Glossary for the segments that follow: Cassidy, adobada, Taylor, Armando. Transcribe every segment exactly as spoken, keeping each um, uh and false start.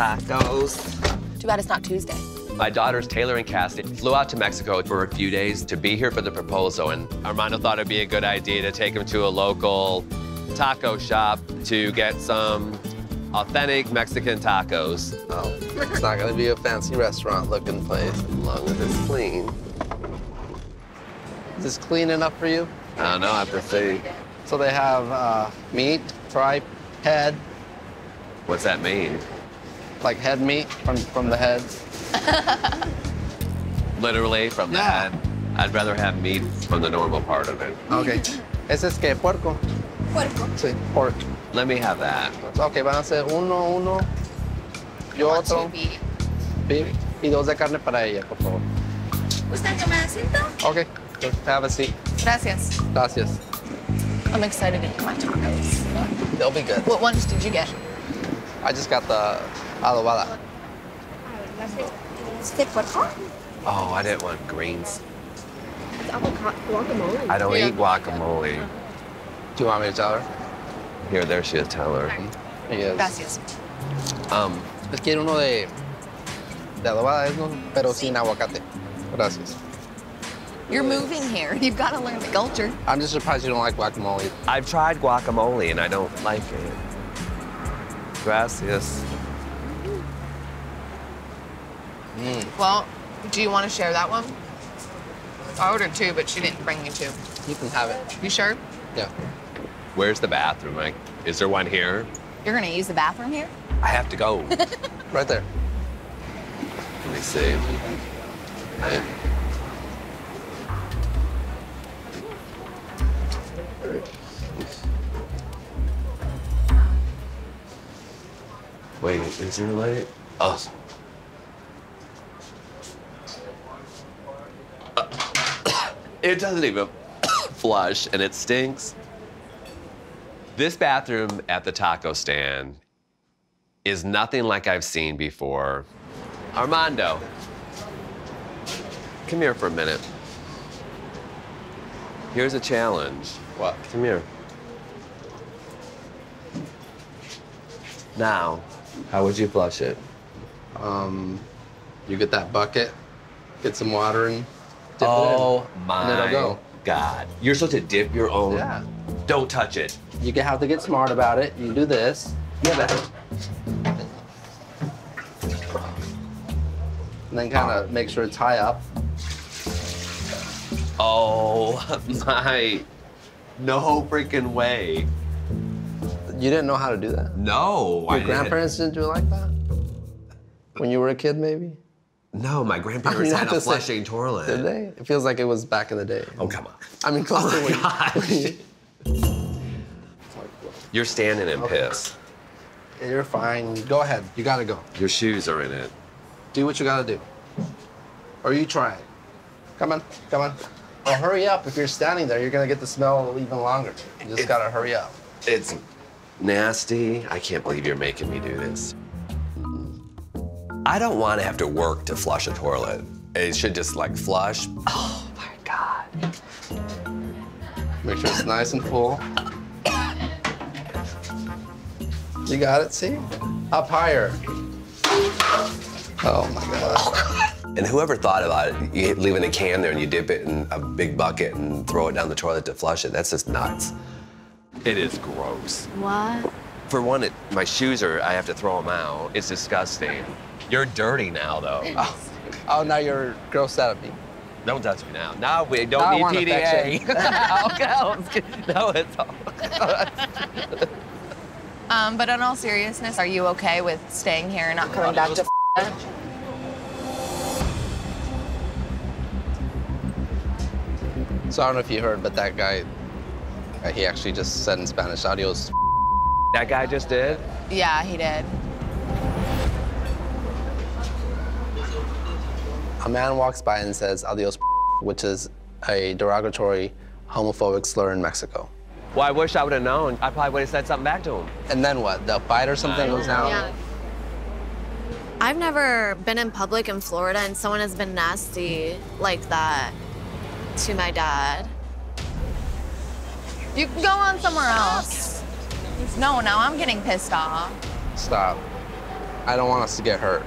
tacos. Too bad it's not Tuesday. My daughters, Taylor and Cassidy, flew out to Mexico for a few days to be here for the proposal, and Armando thought it'd be a good idea to take them to a local taco shop to get some authentic Mexican tacos. Oh, it's not gonna be a fancy restaurant-looking place, as long as it's clean. Is this clean enough for you? I don't know, I have to see. So they have uh, meat, tripe, head. What's that mean? Like head meat from, from the head. Literally from the yeah. head. I'd rather have meat from the normal part of it. Okay. Ese es que puerco. Puerco. Sí, pork. Let me have that. Okay, van a ser uno, uno, y otro. Beef. Y dos de carne para ella, por favor. ¿Usted toma asiento? Okay, have a seat. Gracias. Gracias. I'm excited to get my tacos. They'll be good. What ones did you get? I just got the adobada. Oh, I didn't want greens. It's guacamole. I don't yeah. eat guacamole. Do you want me to tell her? Here, there she is, tell her. Yes. Gracias. Um, es quiero uno de de adobada, pero sin aguacate. Gracias. You're moving here. You've got to learn the culture. I'm just surprised you don't like guacamole. I've tried guacamole and I don't like it. Gracias. Mm. Well, do you want to share that one? I ordered two, but she didn't bring me two. You can have it. You sure? Yeah. Where's the bathroom? Like, is there one here? You're going to use the bathroom here? I have to go. Right there. Let me see. Right. Wait, is there a light? Oh. Uh, it doesn't even flush, and it stinks. This bathroom at the taco stand is nothing like I've seen before. Armando, come here for a minute. Here's a challenge. What? Come here. Now, how would you flush it? Um, you get that bucket, get some water and dip oh it in. Oh my go. God. You're supposed to dip your own. Yeah. Don't touch it. You have to get smart about it. You do this. Yeah, that. And then kind of make sure it's high up. Oh my, no freaking way. You didn't know how to do that? No, Your I grandparents didn't. didn't do it like that? When you were a kid, maybe? No, my grandparents I mean, had a flushing like, toilet. Did they? It feels like it was back in the day. Oh, come on. I mean, close oh to you... You're standing in okay. piss. You're fine. Go ahead. You gotta go. Your shoes are in it. Do what you gotta do. Or you try it. Come on, come on. Well, hurry up. If you're standing there, you're gonna get the smell even longer. You just it, gotta hurry up. It's... nasty. I can't believe you're making me do this. I don't want to have to work to flush a toilet. It should just like flush. Oh my God. Make sure it's nice and full. You got it, see? Up higher. Oh my God. Oh God. And whoever thought about it, you leave it in a can there and you dip it in a big bucket and throw it down the toilet to flush it. That's just nuts. It is gross. What? For one, it, my shoes are, I have to throw them out. It's disgusting. You're dirty now, though. Oh, oh now you're grossed out of me. Don't touch me now. Now we don't now need P D A. No, it's all. um, but in all seriousness, are you okay with staying here and not coming back to f***? So I don't know if you heard, but that guy, he actually just said in Spanish, adios. That guy just did? Yeah, he did. A man walks by and says, adios, which is a derogatory, homophobic slur in Mexico. Well, I wish I would have known. I probably would have said something back to him. And then what? The fight or something was out? Yeah. I've never been in public in Florida and someone has been nasty like that to my dad. You can go on somewhere else. No, now I'm getting pissed off. Stop. I don't want us to get hurt.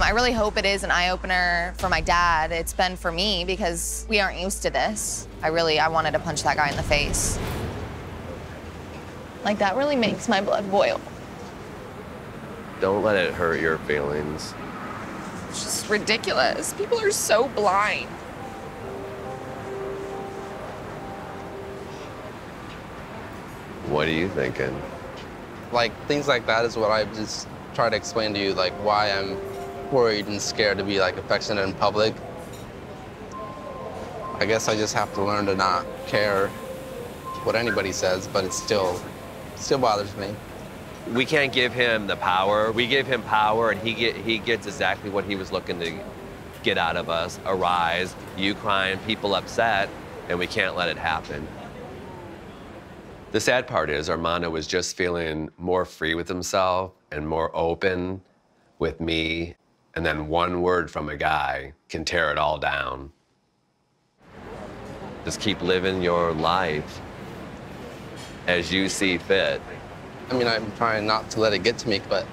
I really hope it is an eye-opener for my dad. It's been for me because we aren't used to this. I really, I wanted to punch that guy in the face. Like, that really makes my blood boil. Don't let it hurt your feelings. It's just ridiculous. People are so blind. What are you thinking? Like, things like that is what I just try to explain to you, like, why I'm worried and scared to be, like, affectionate in public. I guess I just have to learn to not care what anybody says, but it still, still bothers me. We can't give him the power. We give him power, and he get he gets exactly what he was looking to get out of us: a rise, you crying, people upset, and we can't let it happen. The sad part is Armando was just feeling more free with himself and more open with me, and then one word from a guy can tear it all down. Just keep living your life as you see fit. I mean, I'm trying not to let it get to me, but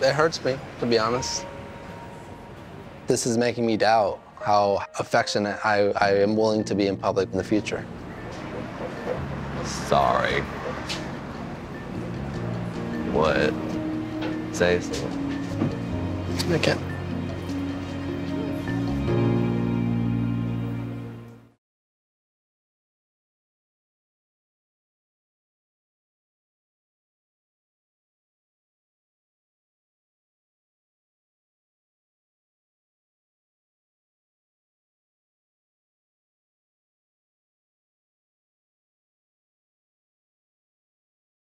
it hurts me, to be honest. This is making me doubt how affectionate I, I am willing to be in public in the future. Sorry. What? Say something. I can't.